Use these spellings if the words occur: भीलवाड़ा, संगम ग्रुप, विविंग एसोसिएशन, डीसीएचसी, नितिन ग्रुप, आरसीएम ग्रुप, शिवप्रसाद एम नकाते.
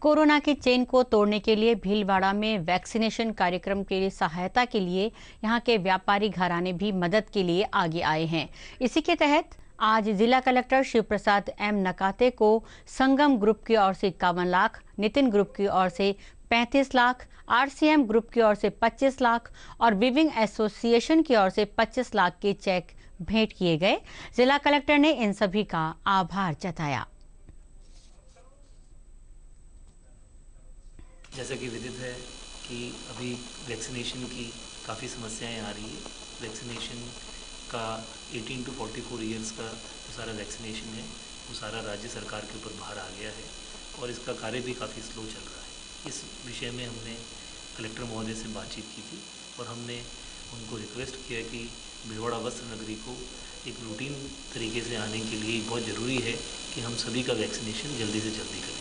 Corona की chain को तोड़ने के लिए भीलवाड़ा में वैक्सीनेशन कार्यक्रम के लिए सहायता के लिए यहां के व्यापारी घराने भी मदद के लिए आगे आए हैं। इसी के तहत आज जिला कलेक्टर शिवप्रसाद एम नकाते को संगम ग्रुप की ओर से 51 लाख, नितिन ग्रुप की ओर से 35 लाख, आरसीएम ग्रुप की ओर से 25 लाख और विविंग एसोसिएशन की ओर से 25 लाख के चेक भेंट किए गए। जिला कलेक्टर ने इन सभी का आभार जताया। जैसा कि विदित है कि अभी वैक्सीनेशन की काफ़ी समस्याएं आ रही है। वैक्सीनेशन का 18 टू 44 ईयर्स का जो सारा वैक्सीनेशन है वो सारा राज्य सरकार के ऊपर भार आ गया है और इसका कार्य भी काफ़ी स्लो चल रहा है। इस विषय में हमने कलेक्टर महोदय से बातचीत की थी और हमने उनको रिक्वेस्ट किया कि भीलवाड़ा वस्त्र नगरी को एक रूटीन तरीके से आने के लिए बहुत ज़रूरी है कि हम सभी का वैक्सीनेशन जल्दी से जल्दी करें।